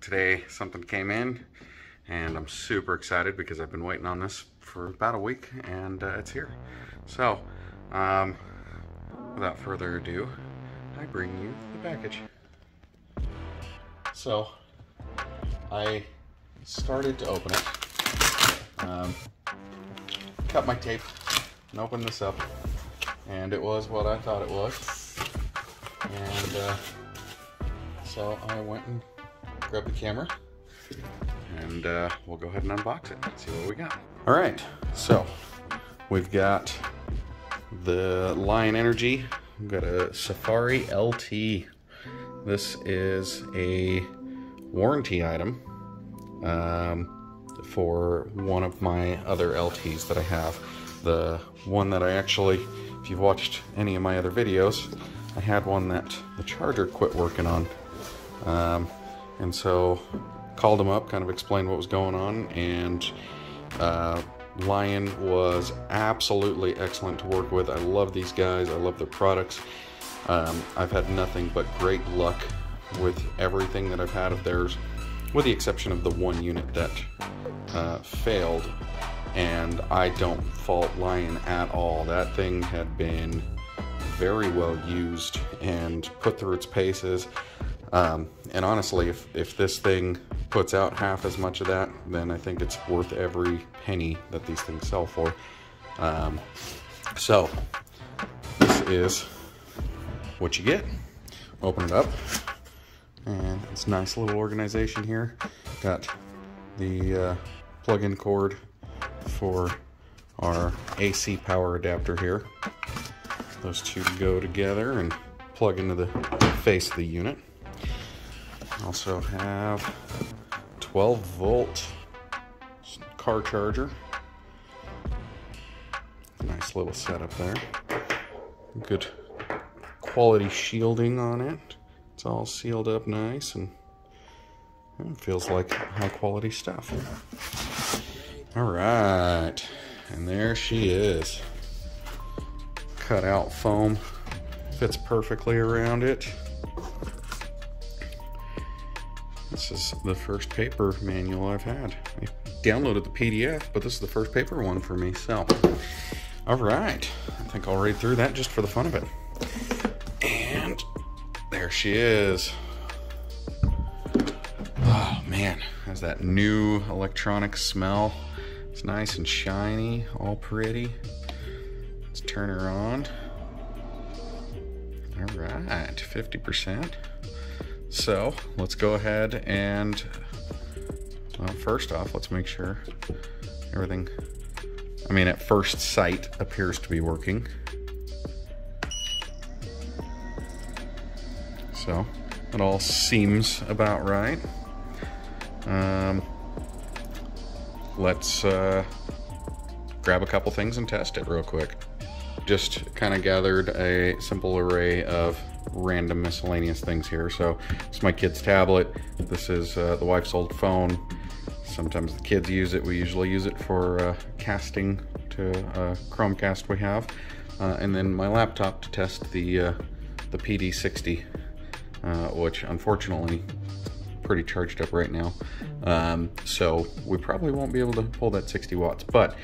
today something came in and I'm super excited because I've been waiting on this for about a week, and it's here. So without further ado, I bring you the package. So I started to open it, cut my tape and opened this up, and it was what I thought it was. And so I went and grabbed the camera, and we'll go ahead and unbox it and see what we got. All right, so we've got the Lion Energy. We've got a Safari LT. This is a warranty item for one of my other LTs that I have. The one that I actually, if you've watched any of my other videos, I had one that the charger quit working on. And so called them up, kind of explained what was going on, and Lion was absolutely excellent to work with. I love these guys. I love their products. I've had nothing but great luck with everything that I've had of theirs, with the exception of the one unit that failed. And I don't fault Lion at all. That thing had been very well used and put through its paces. And honestly, if this thing puts out half as much of that, then I think it's worth every penny that these things sell for. So this is what you get. Open it up, and it's a nice little organization here. Got the plug-in cord for our AC power adapter here. Those two go together and plug into the face of the unit. Also have 12 volt car charger. Nice little setup there. Good quality shielding on it. It's all sealed up nice, and it feels like high quality stuff. All right, and there she is. Cut out foam, fits perfectly around it. This is the first paper manual I've had. I downloaded the PDF, but this is the first paper one for me, so. All right, I think I'll read through that just for the fun of it. And there she is. Oh man, has that new electronic smell. It's nice and shiny, all pretty. Let's turn her on. All right, 50%. So let's go ahead and, well, first off, let's make sure everything, I mean, at first sight appears to be working. So it all seems about right. Let's grab a couple things and test it real quick. Just kind of gathered a simple array of random miscellaneous things here. So it's my kid's tablet. This is the wife's old phone. Sometimes the kids use it. We usually use it for casting to Chromecast we have. And then my laptop to test the PD60, which unfortunately pretty charged up right now. So we probably won't be able to pull that 60 watts, but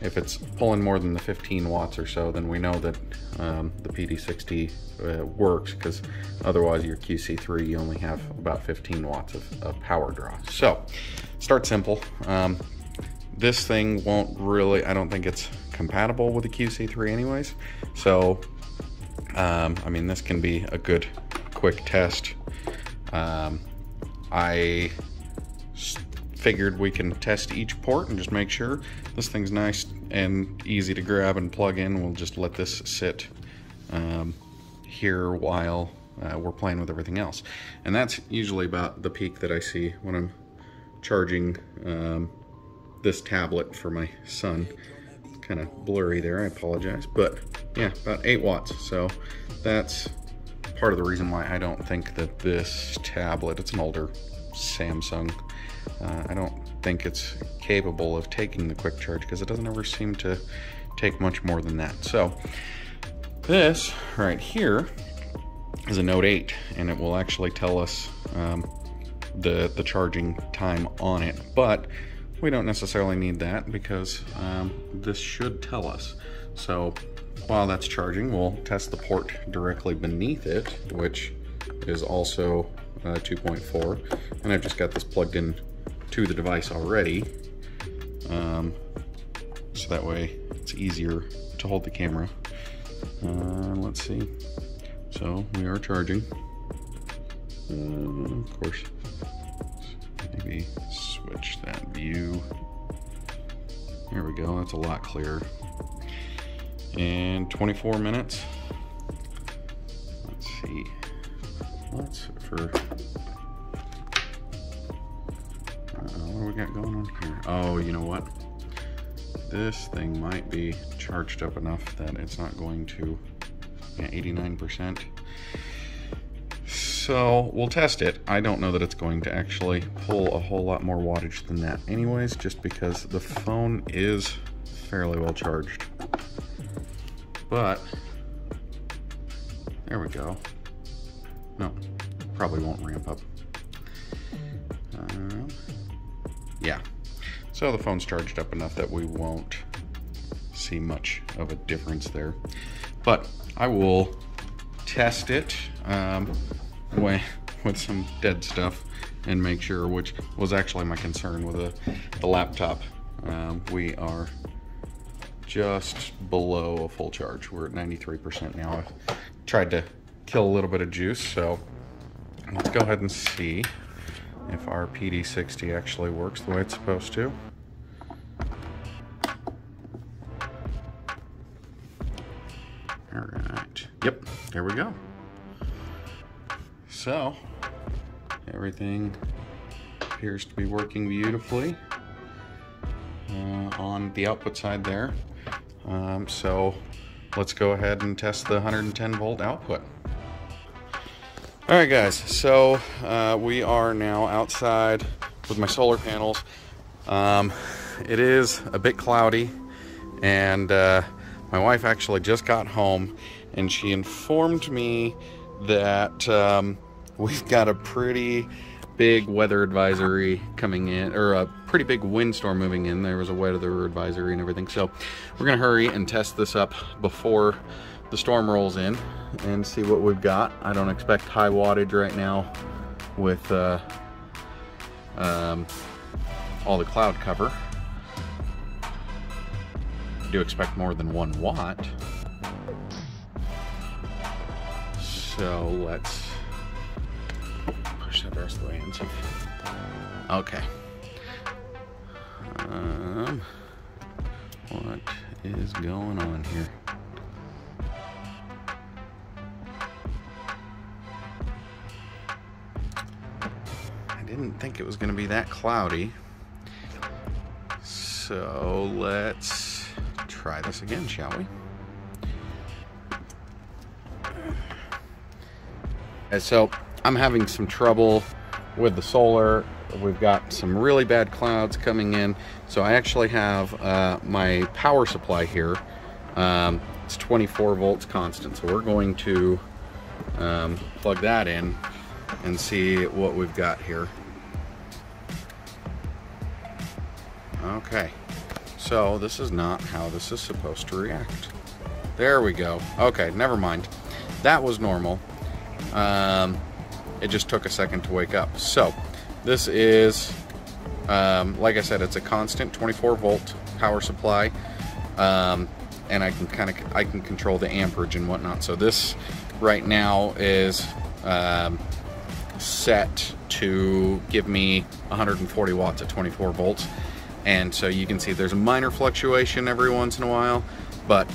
if it's pulling more than the 15 watts or so, then we know that the PD60 works, because otherwise your QC3, you only have about 15 watts of power draw. So start simple. This thing won't really, I don't think it's compatible with the QC3 anyways. So, I mean, this can be a good quick test. I figured we can test each port and just make sure. This thing's nice and easy to grab and plug in. We'll just let this sit here while we're playing with everything else. And that's usually about the peak that I see when I'm charging this tablet for my son. It's kind of blurry there, I apologize. But yeah, about 8 watts. So that's part of the reason why I don't think that this tablet, it's an older Samsung, I don't think it's capable of taking the quick charge, because it doesn't ever seem to take much more than that. So this right here is a Note 8, and it will actually tell us the charging time on it, but we don't necessarily need that because this should tell us. So while that's charging, we'll test the port directly beneath it, which is also 2.4, and I've just got this plugged in to the device already, so that way it's easier to hold the camera. Let's see, so we are charging, of course. Maybe switch that view. There we go, that's a lot clearer. And 24 minutes. Let's see. What's for? What do we got going on here? Oh, you know what? This thing might be charged up enough that it's not going to. Yeah, 89%. So we'll test it. I don't know that it's going to actually pull a whole lot more wattage than that anyways, just because the phone is fairly well charged. But there we go. No, probably won't ramp up. Yeah, so the phone's charged up enough that we won't see much of a difference there, but I will test it with some dead stuff and make sure, which was actually my concern with the laptop. We are just below a full charge. We're at 93% now. I've tried to kill a little bit of juice, so let's go ahead and see if our PD60 actually works the way it's supposed to. All right, yep, there we go. So everything appears to be working beautifully on the output side there. So let's go ahead and test the 110 volt output. All right, guys, so we are now outside with my solar panels. It is a bit cloudy, and my wife actually just got home and she informed me that we've got a pretty big weather advisory coming in, or a pretty big windstorm moving in. There was a weather advisory and everything, so we're gonna hurry and test this up before the storm rolls in and see what we've got. I don't expect high wattage right now with all the cloud cover. I do expect more than 1 watt. So let's push that the rest of the way in. Okay. What is going on here? I didn't think it was going to be that cloudy. So let's try this again, shall we? So I'm having some trouble with the solar. We've got some really bad clouds coming in. So I actually have my power supply here. It's 24 volts constant. So we're going to plug that in and see what we've got here. Okay, so this is not how this is supposed to react. There we go. Okay, never mind. That was normal. It just took a second to wake up. So this is, like I said, it's a constant 24 volt power supply, and I can control the amperage and whatnot. So this right now is set to give me 140 watts at 24 volts. And so you can see there's a minor fluctuation every once in a while, but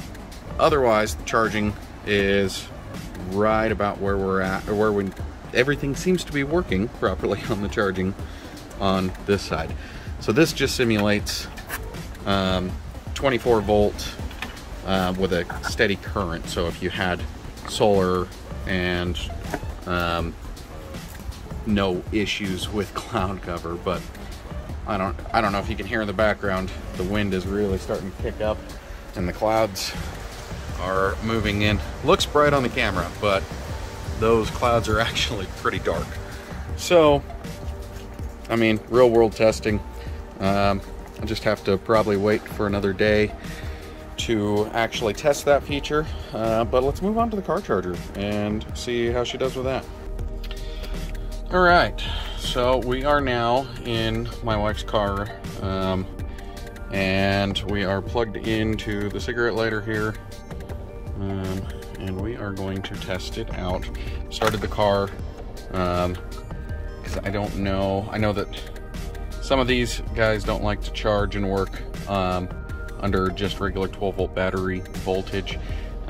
otherwise the charging is right about where we're at, or where we, everything seems to be working properly on the charging on this side. So this just simulates 24 volt with a steady current. So if you had solar and no issues with cloud cover, but I don't know if you can hear in the background, the wind is really starting to kick up and the clouds are moving in. Looks bright on the camera, but those clouds are actually pretty dark. So I mean, real world testing. I'll just have to probably wait for another day to actually test that feature, but let's move on to the car charger and see how she does with that. All right, so we are now in my wife's car, and we are plugged into the cigarette lighter here, and we are going to test it out. Started the car, because I don't know, I know that some of these guys don't like to charge and work under just regular 12 volt battery voltage.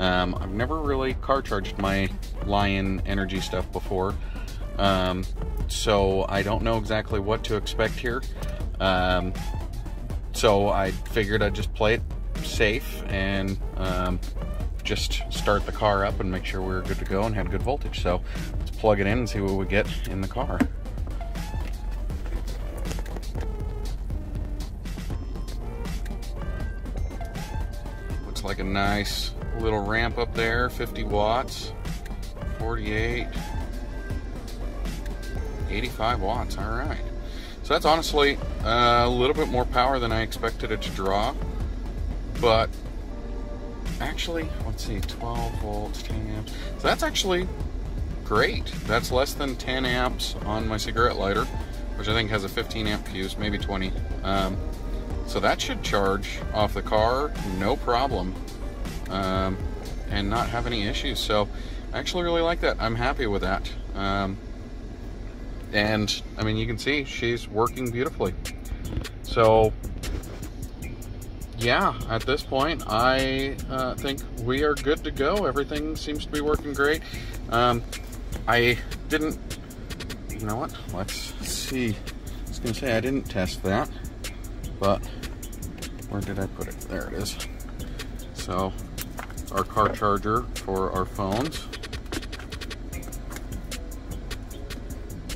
I've never really car charged my Lion Energy stuff before, so I don't know exactly what to expect here. So I figured I'd just play it safe and just start the car up and make sure we were good to go and had good voltage. So let's plug it in and see what we get in the car. Looks like a nice little ramp up there, 50 watts, 48, 85 watts, all right. So that's honestly a little bit more power than I expected it to draw, but actually, let's see, 12 volts, 10 amps. So that's actually great. That's less than 10 amps on my cigarette lighter, which I think has a 15 amp fuse, maybe 20. So that should charge off the car, no problem, and not have any issues. So I actually really like that. I'm happy with that. And I mean, you can see she's working beautifully. So yeah, at this point, I think we are good to go. Everything seems to be working great. I didn't, you know what, let's see. I was gonna say I didn't test that, but where did I put it? There it is. So it's our car charger for our phones.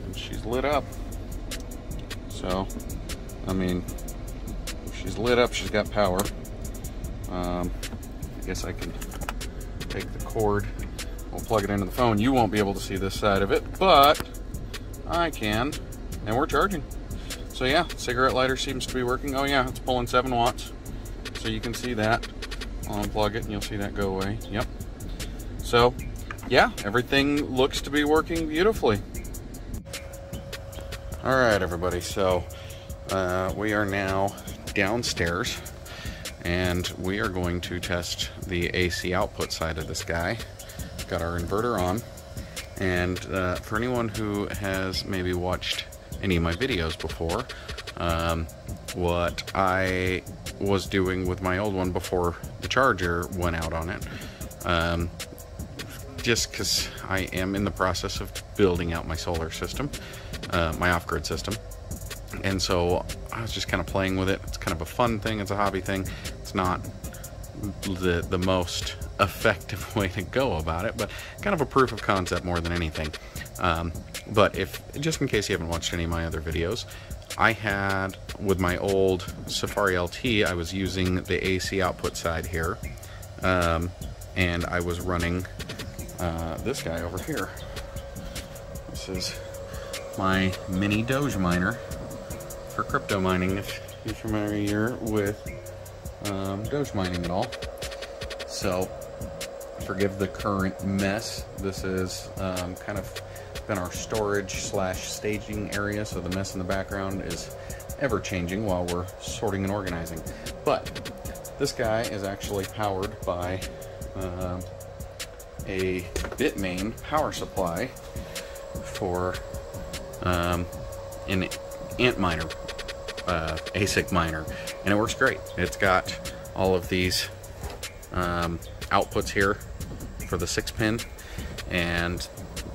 And she's lit up. So, I mean, she's lit up, she's got power. I guess I can take the cord, we'll plug it into the phone. You won't be able to see this side of it, but I can, and we're charging. So yeah, cigarette lighter seems to be working. Oh yeah, it's pulling 7 watts. So you can see that. I'll unplug it and you'll see that go away. Yep. So yeah, everything looks to be working beautifully. All right, everybody. So we are now downstairs and we are going to test the AC output side of this guy. Got our inverter on. And for anyone who has maybe watched any of my videos before, what I was doing with my old one before the charger went out on it, just because I am in the process of building out my solar system, my off-grid system, and so I was just kind of playing with it. It's kind of a fun thing, it's a hobby thing, it's not the most effective way to go about it, but kind of a proof of concept more than anything. But if, just in case you haven't watched any of my other videos, I had, with my old Safari LT, I was using the AC output side here, and I was running this guy over here. This is my mini Doge miner for crypto mining, if you're familiar with Doge mining at all. So, forgive the current mess. This is kind of been our storage slash staging area, so the mess in the background is ever changing while we're sorting and organizing. But this guy is actually powered by a Bitmain power supply for an Antminer, asic miner, and it works great. It's got all of these outputs here for the 6-pin, and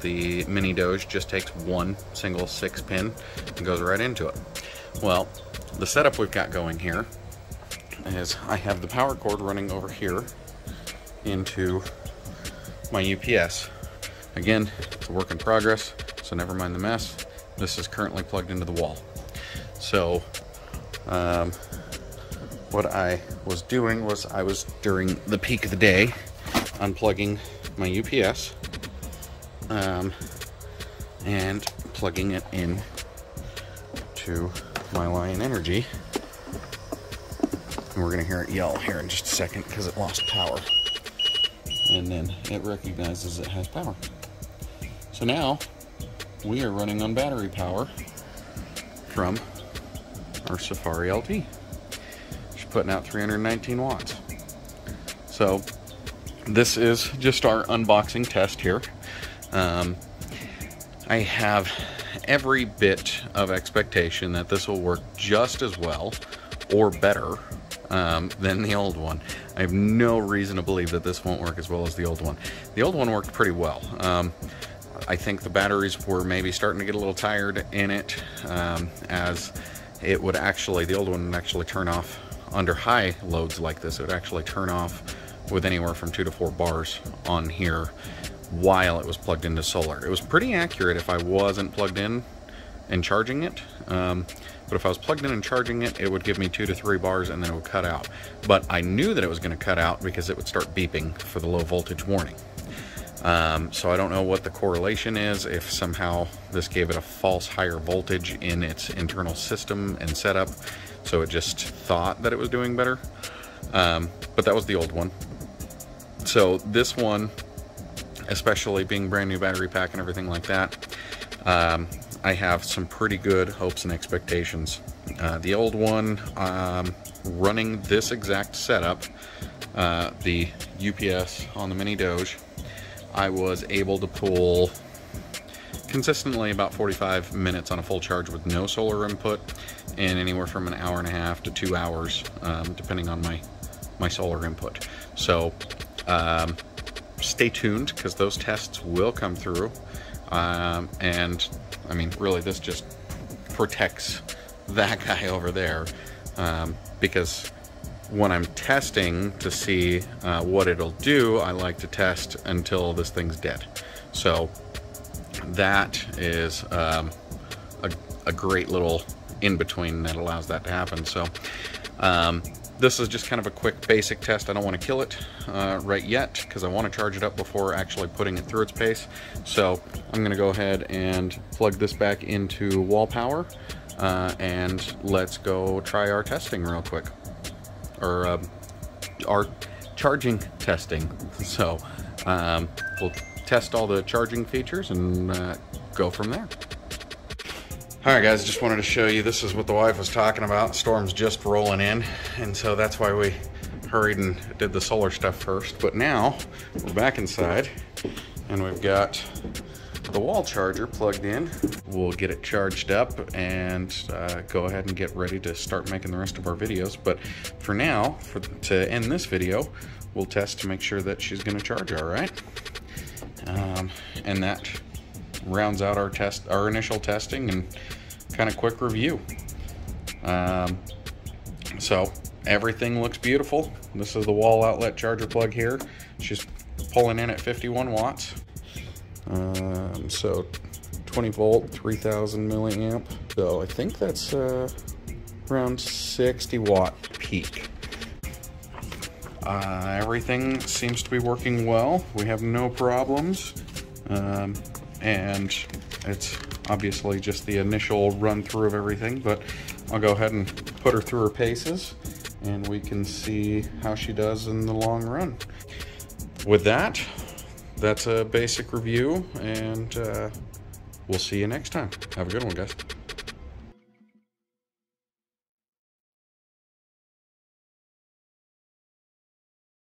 the mini Doge just takes one single 6-pin and goes right into it. Well, the setup we've got going here is I have the power cord running over here into my UPS. Again, it's a work in progress, so never mind the mess. This is currently plugged into the wall. So what I was doing was I was, during the peak of the day, unplugging my UPS and plugging it in to my Lion Energy. And we're gonna hear it yell here in just a second because it lost power. And then it recognizes it has power. So now we are running on battery power from our Safari LT. She's putting out 319 watts. So this is just our unboxing test here. I have every bit of expectation that this will work just as well or better than the old one. I have no reason to believe that this won't work as well as the old one. The old one worked pretty well. I think the batteries were maybe starting to get a little tired in it, as it would actually, the old one would actually turn off under high loads like this. It would actually turn off with anywhere from 2 to 4 bars on here while it was plugged into solar. It was pretty accurate if I wasn't plugged in and charging it, but if I was plugged in and charging it, it would give me 2 to 3 bars and then it would cut out. But I knew that it was going to cut out because it would start beeping for the low voltage warning. So I don't know what the correlation is, if somehow this gave it a false higher voltage in its internal system and setup, so it just thought that it was doing better. But that was the old one. So this one, especially being brand new battery pack and everything like that, I have some pretty good hopes and expectations. The old one, running this exact setup, the UPS on the mini Doge, I was able to pull consistently about 45 minutes on a full charge with no solar input, and anywhere from 1.5 to 2 hours, depending on my solar input. So stay tuned, because those tests will come through. And I mean, really, this just protects that guy over there, because when I'm testing to see what it'll do, I like to test until this thing's dead. So that is a great little in-between that allows that to happen. So this is just kind of a quick basic test. I don't want to kill it right yet, because I want to charge it up before actually putting it through its pace. So I'm going to go ahead and plug this back into wall power, and let's go try our testing real quick, or our charging testing. So we'll test all the charging features and go from there. All right, guys, just wanted to show you, this is what the wife was talking about. Storm's just rolling in, and so that's why we hurried and did the solar stuff first. But now we're back inside, and we've got the wall charger plugged in. We'll get it charged up and go ahead and get ready to start making the rest of our videos. But for now, to end this video, we'll test to make sure that she's going to charge all right. And that rounds out our test, our initial testing, and kind of quick review. So everything looks beautiful. This is the wall outlet charger plug here. She's pulling in at 51 watts. So 20 volt, 3000 milliamp. So I think that's around 60 watt peak. Everything seems to be working well. We have no problems. And it's obviously just the initial run through of everything, but I'll go ahead and put her through her paces and we can see how she does in the long run. With that, that's a basic review, and we'll see you next time. Have a good one, guys.